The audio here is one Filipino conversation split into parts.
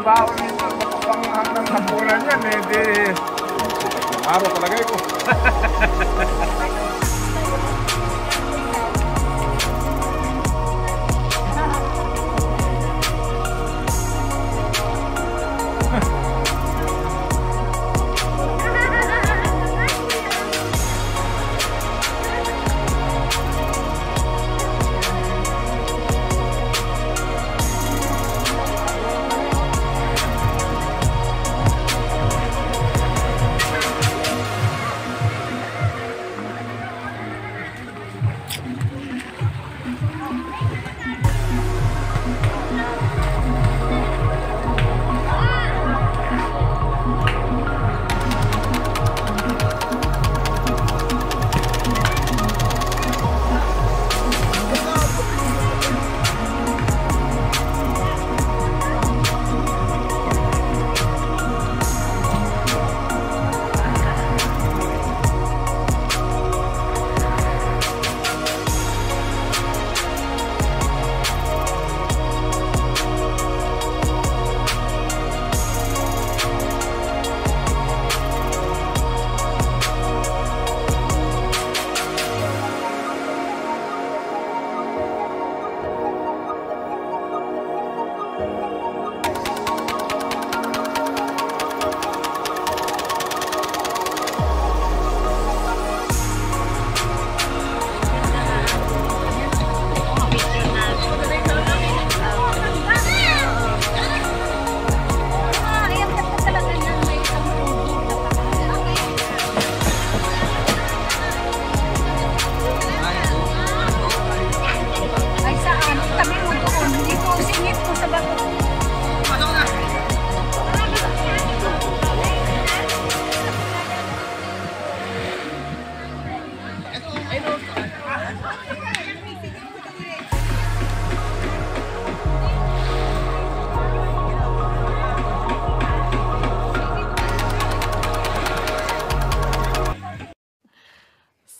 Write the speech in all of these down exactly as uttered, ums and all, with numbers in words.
yung baon nito pang hanggang hapunan yan eh di araw palagay ko.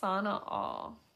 Sana all.